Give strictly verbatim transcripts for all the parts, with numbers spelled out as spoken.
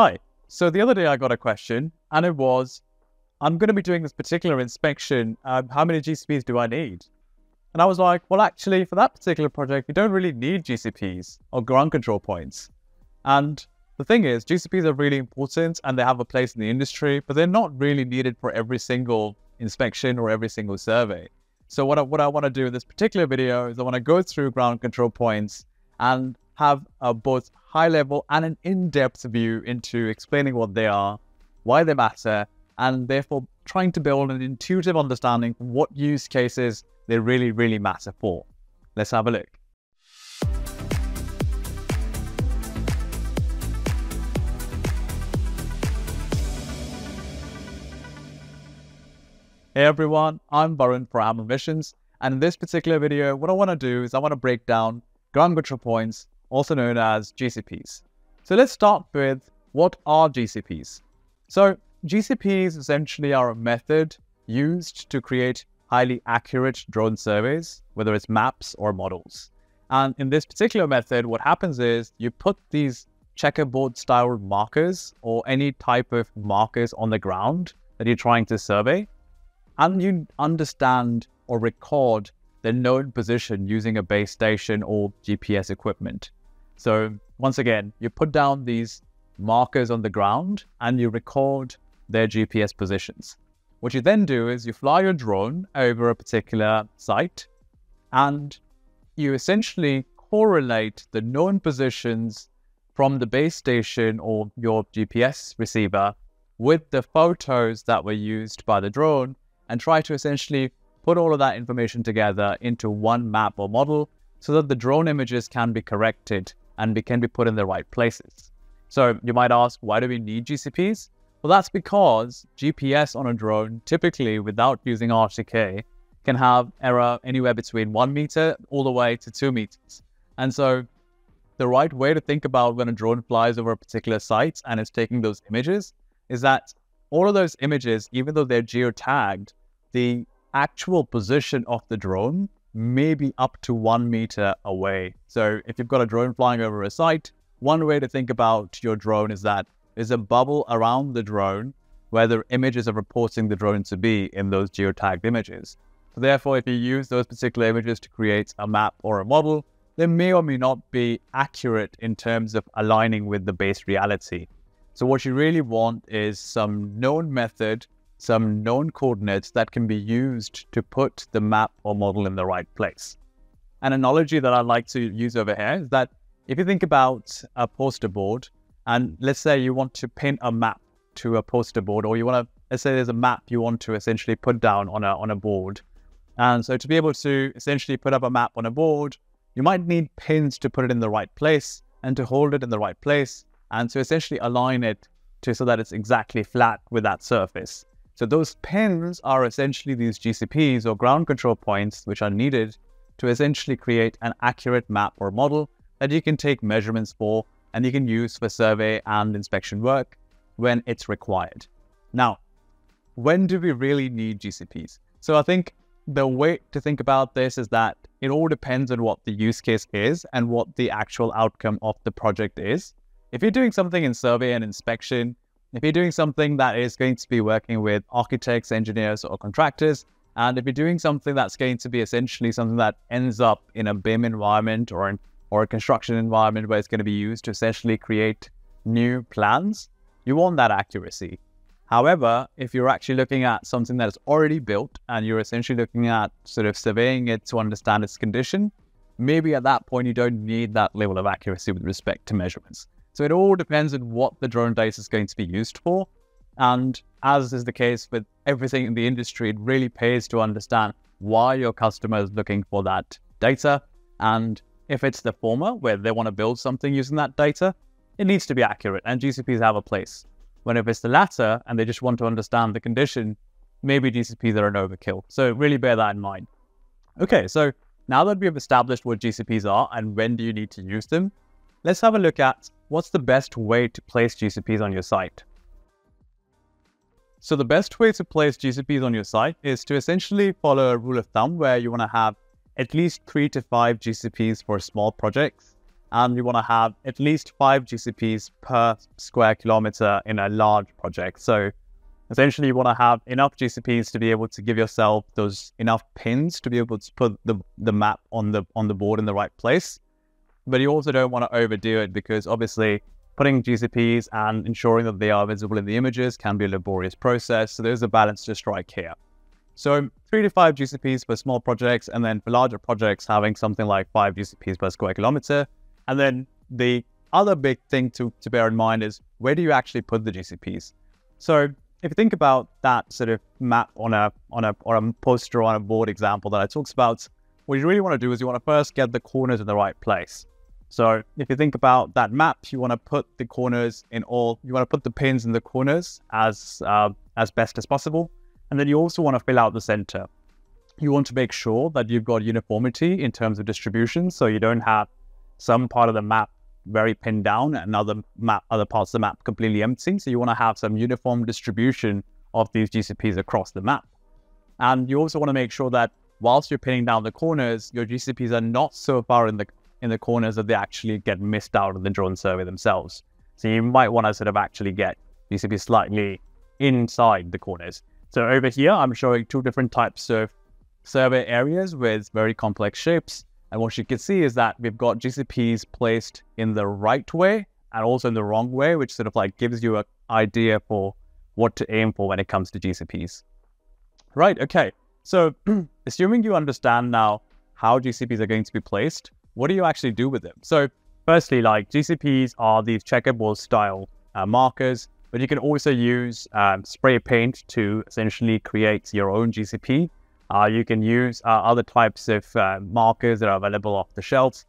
Hi, so the other day I got a question and it was, I'm going to be doing this particular inspection, um, how many G C Ps do I need? And I was like, well, actually for that particular project, you don't really need G C Ps or ground control points. And the thing is, G C Ps are really important and they have a place in the industry, but they're not really needed for every single inspection or every single survey. So what I, what I want to do in this particular video is I want to go through ground control points and have a both high level and an in-depth view into explaining what they are, why they matter, and therefore trying to build an intuitive understanding of what use cases they really, really matter for. Let's have a look. Hey everyone, I'm Varun for Hammer Missions, and in this particular video, what I want to do is I want to break down ground control points, also known as G C Ps. So let's start with, what are G C Ps? So G C Ps essentially are a method used to create highly accurate drone surveys, whether it's maps or models. And in this particular method, what happens is you put these checkerboard style markers or any type of markers on the ground that you're trying to survey, and you understand or record the known position using a base station or G P S equipment. So once again, you put down these markers on the ground and you record their G P S positions. What you then do is you fly your drone over a particular site and you essentially correlate the known positions from the base station or your G P S receiver with the photos that were used by the drone, and try to essentially put all of that information together into one map or model so that the drone images can be corrected and be, can be put in the right places. So you might ask, why do we need G C Ps? Well, that's because G P S on a drone, typically without using R T K, can have error anywhere between one meter all the way to two meters. And so the right way to think about when a drone flies over a particular site and is taking those images is that all of those images, even though they're geotagged, the actual position of the drone may be up to one meter away. So if you've got a drone flying over a site, one way to think about your drone is that there's a bubble around the drone where the images are reporting the drone to be in those geotagged images. So therefore, if you use those particular images to create a map or a model, they may or may not be accurate in terms of aligning with the base reality. So what you really want is some known method, some known coordinates that can be used to put the map or model in the right place. An analogy that I like to use over here is that if you think about a poster board, and let's say you want to pin a map to a poster board, or you want to, let's say there's a map you want to essentially put down on a, on a board. And so to be able to essentially put up a map on a board, you might need pins to put it in the right place and to hold it in the right place, and to essentially align it to so that it's exactly flat with that surface. So those pins are essentially these G C Ps or ground control points, which are needed to essentially create an accurate map or model that you can take measurements for and you can use for survey and inspection work when it's required. Now, when do we really need G C Ps? So I think the way to think about this is that it all depends on what the use case is and what the actual outcome of the project is. If you're doing something in survey and inspection, if you're doing something that is going to be working with architects, engineers, or contractors, and if you're doing something that's going to be essentially something that ends up in a B I M environment or, in, or a construction environment where it's going to be used to essentially create new plans, you want that accuracy. However, if you're actually looking at something that is already built and you're essentially looking at sort of surveying it to understand its condition, maybe at that point you don't need that level of accuracy with respect to measurements. So it all depends on what the drone data is going to be used for. And as is the case with everything in the industry, it really pays to understand why your customer is looking for that data. And if it's the former, where they want to build something using that data, it needs to be accurate and G C Ps have a place. When if it's the latter and they just want to understand the condition, maybe G C Ps are an overkill. So really bear that in mind. Okay, so now that we've established what G C Ps are and when do you need to use them, let's have a look at what's the best way to place G C Ps on your site. So the best way to place G C Ps on your site is to essentially follow a rule of thumb where you want to have at least three to five G C Ps for small projects and you want to have at least five G C Ps per square kilometer in a large project. So essentially you want to have enough G C Ps to be able to give yourself those enough pins to be able to put the, the map on the, on the board in the right place. But you also don't want to overdo it, because obviously putting G C Ps and ensuring that they are visible in the images can be a laborious process. So there's a balance to strike here. So three to five G C Ps for small projects, and then for larger projects, having something like five G C Ps per square kilometer. And then the other big thing to, to bear in mind is, where do you actually put the G C Ps? So if you think about that sort of map on a, on a, or a poster on a board example that I talked about, what you really want to do is you want to first get the corners in the right place. So if you think about that map, you want to put the corners in all, you want to put the pins in the corners as, uh, as best as possible. And then you also want to fill out the center. You want to make sure that you've got uniformity in terms of distribution. So you don't have some part of the map very pinned down and other map, other parts of the map completely empty. So you want to have some uniform distribution of these G C Ps across the map. And you also want to make sure that whilst you're pinning down the corners, your G C Ps are not so far in the, in the corners that they actually get missed out of the drone survey themselves. So you might want to sort of actually get G C Ps slightly inside the corners. So over here, I'm showing two different types of survey areas with very complex shapes. And what you can see is that we've got G C Ps placed in the right way and also in the wrong way, which sort of like gives you an idea for what to aim for when it comes to G C Ps. Right, okay. So assuming you understand now how G C Ps are going to be placed, what do you actually do with them? So firstly, like G C Ps are these checkerboard style uh, markers, but you can also use um, spray paint to essentially create your own G C P. Uh, you can use uh, other types of uh, markers that are available off the shelf.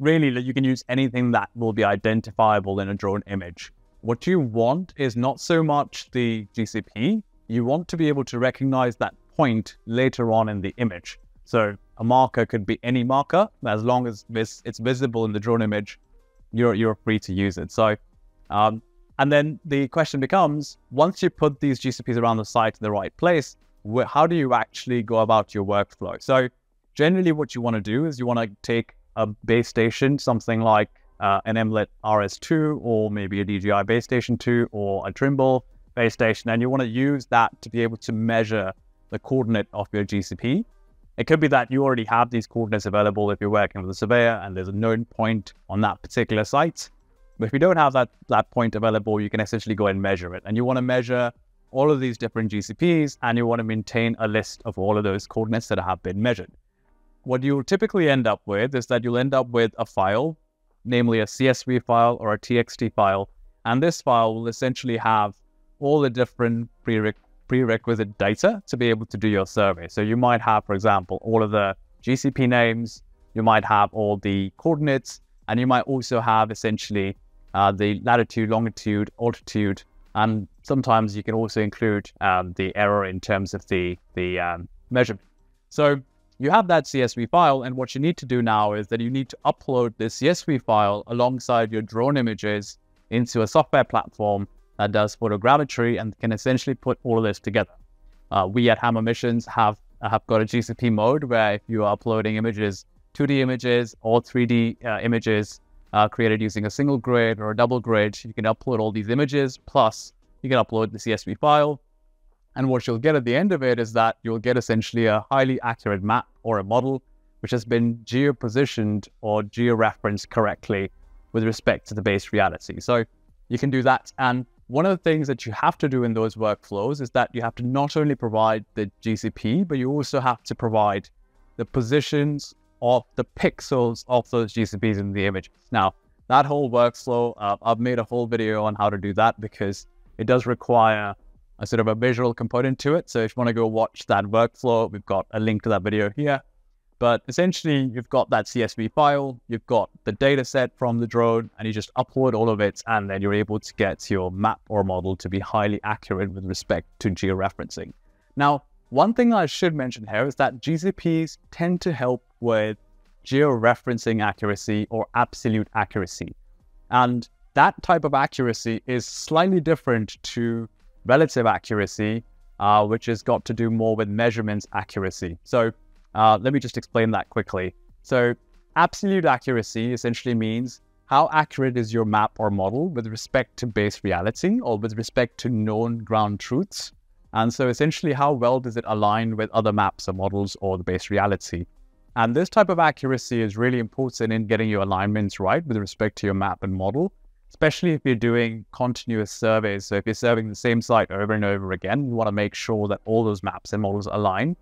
Really, you can use anything that will be identifiable in a drone image. What you want is not so much the G C P. You want to be able to recognize that point later on in the image. So a marker could be any marker. As long as it's visible in the drone image, you're, you're free to use it. So, um, and then the question becomes, once you put these G C Ps around the site in the right place, how do you actually go about your workflow? So generally what you want to do is you want to take a base station, something like uh, an Emlid R S two, or maybe a D J I base station two, or a Trimble base station, and you want to use that to be able to measure the coordinate of your G C P. It could be that you already have these coordinates available if you're working with a surveyor and there's a known point on that particular site. But if you don't have that, that point available, you can essentially go and measure it. And you want to measure all of these different G C Ps, and you want to maintain a list of all of those coordinates that have been measured. What you'll typically end up with is that you'll end up with a file, namely a C S V file or a T X T file. And this file will essentially have all the different prerequ prerequisite data to be able to do your survey. So you might have, for example, all of the G C P names, you might have all the coordinates, and you might also have essentially Uh, the latitude, longitude, altitude, and sometimes you can also include um, the error in terms of the, the um, measurement. So you have that C S V file, and what you need to do now is that you need to upload the C S V file alongside your drone images into a software platform that does photogrammetry and can essentially put all of this together. Uh, we at Hammer Missions have, have got a G C P mode where if you are uploading images, two D images or three D uh, images, Uh, created using a single grid or a double grid, you can upload all these images, plus you can upload the C S V file. And what you'll get at the end of it is that you'll get essentially a highly accurate map or a model, which has been geopositioned or georeferenced correctly with respect to the base reality. So you can do that. And one of the things that you have to do in those workflows is that you have to not only provide the G C P, but you also have to provide the positions of the pixels of those G C Ps in the image. Now, that whole workflow, uh, I've made a whole video on how to do that, because it does require a sort of a visual component to it. So if you want to go watch that workflow, we've got a link to that video here. But essentially, you've got that C S V file, you've got the data set from the drone, and you just upload all of it, and then you're able to get your map or model to be highly accurate with respect to georeferencing. Now, one thing I should mention here is that G C Ps tend to help with georeferencing accuracy or absolute accuracy. And that type of accuracy is slightly different to relative accuracy, uh, which has got to do more with measurements accuracy. So uh, let me just explain that quickly. So Absolute accuracy essentially means how accurate is your map or model with respect to base reality or with respect to known ground truths. And so essentially, how well does it align with other maps or models or the base reality? And this type of accuracy is really important in getting your alignments right with respect to your map and model, especially if you're doing continuous surveys. So if you're surveying the same site over and over again, you want to make sure that all those maps and models align.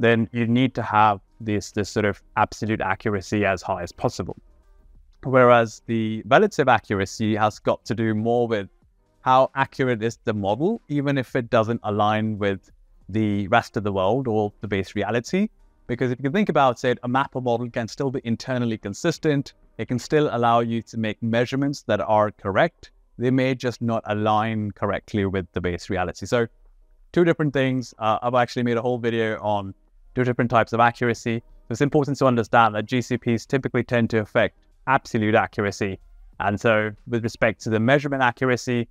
Then you need to have this, this sort of absolute accuracy as high as possible. Whereas the relative accuracy has got to do more with how accurate is the model, even if it doesn't align with the rest of the world or the base reality. Because if you think about it, a map or model can still be internally consistent. It can still allow you to make measurements that are correct. They may just not align correctly with the base reality. So two different things. Uh, I've actually made a whole video on two different types of accuracy. It's important to understand that G C Ps typically tend to affect absolute accuracy. And so with respect to the measurement accuracy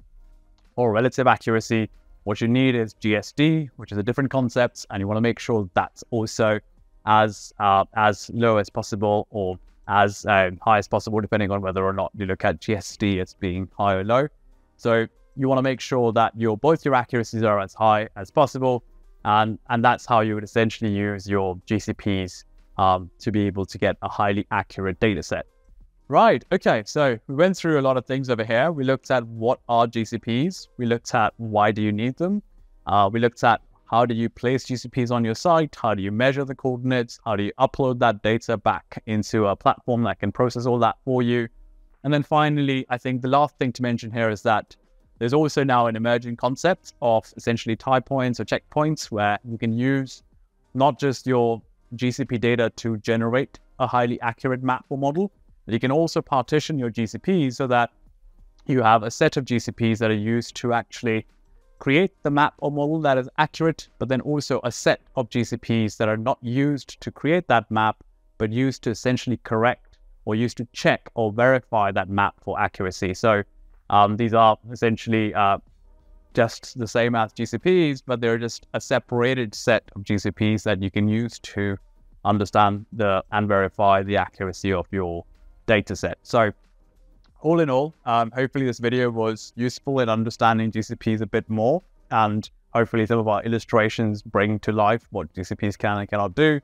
or relative accuracy, what you need is G S D, which is a different concept, and you want to make sure that's also as uh, as low as possible or as uh, high as possible, depending on whether or not you look at G S D as being high or low. So you want to make sure that your both your accuracies are as high as possible, and and that's how you would essentially use your G C Ps um, to be able to get a highly accurate data set. Right, okay, so we went through a lot of things over here. We looked at what are G C Ps, we looked at why do you need them, uh, we looked at how do you place G C Ps on your site, how do you measure the coordinates, how do you upload that data back into a platform that can process all that for you. And then finally, I think the last thing to mention here is that there's also now an emerging concept of essentially tie points or checkpoints where you can use not just your G C P data to generate a highly accurate map or model, you can also partition your G C Ps so that you have a set of G C Ps that are used to actually create the map or model that is accurate, but then also a set of G C Ps that are not used to create that map, but used to essentially correct or used to check or verify that map for accuracy. So um, these are essentially uh, just the same as G C Ps, but they're just a separated set of G C Ps that you can use to understand the and verify the accuracy of your data set. So all in all, um, hopefully this video was useful in understanding G C Ps a bit more, and hopefully some of our illustrations bring to life what G C Ps can and cannot do.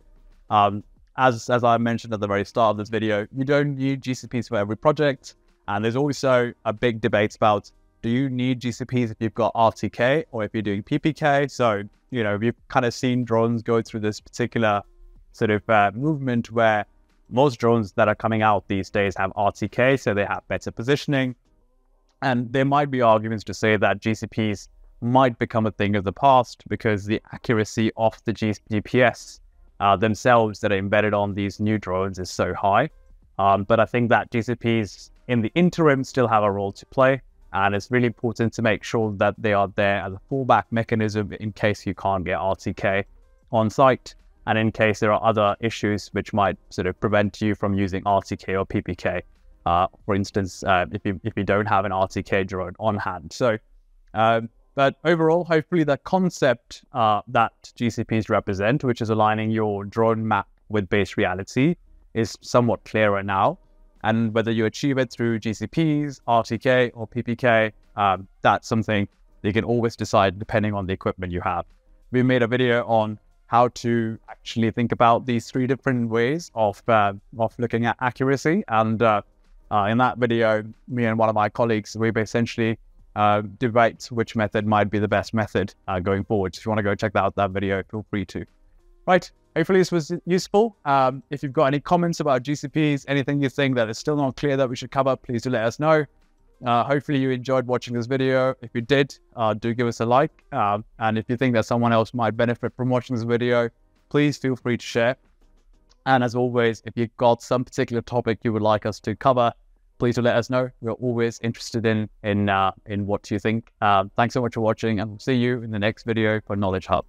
Um, as, as I mentioned at the very start of this video, you don't need G C Ps for every project, and there's also a big debate about do you need G C Ps if you've got R T K or if you're doing P P K. So, you know, we've kind of seen drones go through this particular sort of uh, movement where most drones that are coming out these days have R T K, so they have better positioning. And there might be arguments to say that G C Ps might become a thing of the past because the accuracy of the G P S uh, themselves that are embedded on these new drones is so high. Um, but I think that G C Ps in the interim still have a role to play. And it's really important to make sure that they are there as a fallback mechanism in case you can't get R T K on site, and in case there are other issues which might sort of prevent you from using R T K or P P K. Uh, for instance, uh, if, you, if you don't have an R T K drone on hand. So, um, but overall, hopefully the concept uh, that G C Ps represent, which is aligning your drone map with base reality, is somewhat clearer now. And whether you achieve it through G C Ps, R T K or P P K, um, that's something that you can always decide depending on the equipment you have. We made a video on how to actually think about these three different ways of uh, of looking at accuracy, and uh, uh, in that video, me and one of my colleagues, we essentially uh, debate which method might be the best method uh, going forward. So if you want to go check out that video, feel free to. Right, hopefully this was useful. Um, if you've got any comments about G C Ps, anything you think that is still not clear that we should cover, please do let us know. Uh, hopefully you enjoyed watching this video. If you did, uh, do give us a like. Uh, and if you think that someone else might benefit from watching this video, please feel free to share. And as always, if you've got some particular topic you would like us to cover, please do let us know. We're always interested in in, uh, in what you think. Uh, thanks so much for watching, and we'll see you in the next video for Knowledge Hub.